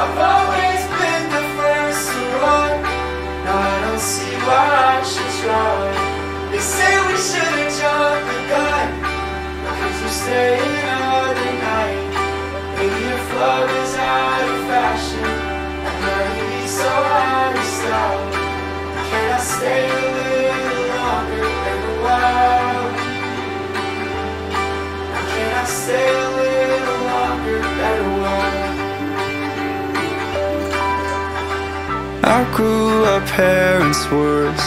I've always been the first to run. Now I don't see why I should try. They say we shouldn't jump the gun. Why could you stay all the night? Maybe your flow is out of fashion. I know you'd be so out of style. Can I stay a little longer than a while? Can I stay a little longer than a while? I grew up hearing words,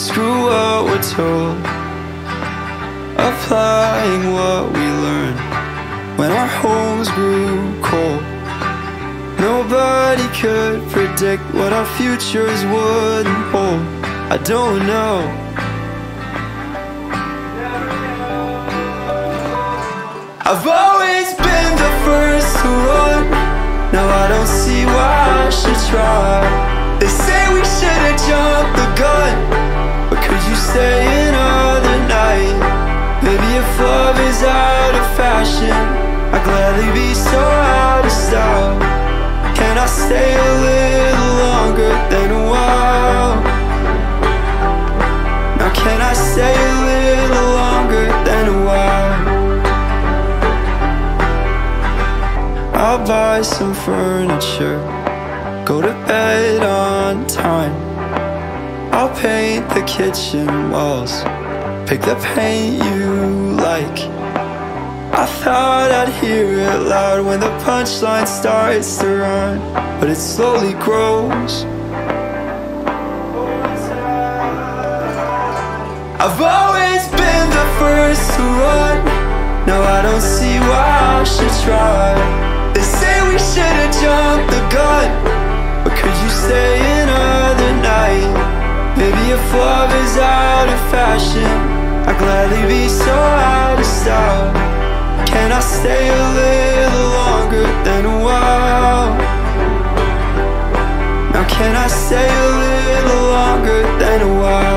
screw what we're told, applying what we learned when our homes grew cold. Nobody could predict what our futures wouldn't hold. I don't know. I've always been the first to run. Now I don't see why I should try. They say we should've jumped the gun, but could you stay another night? Maybe if love is out of fashion, I'd gladly be so out of style. Can I stay a little longer than a while? Now can I stay a little longer than a while? I'll buy some furniture, go to bed on time. I'll paint the kitchen walls, pick the paint you like. I thought I'd hear it loud when the punchline starts to run, but it slowly grows. I've always been the first to run. Now I don't see why I should try. They say we should've jumped the gun, but could you stay another night? Maybe if love is out of fashion, I'd gladly be so out of style. Can I stay a little longer than a while? Now can I stay a little longer than a while?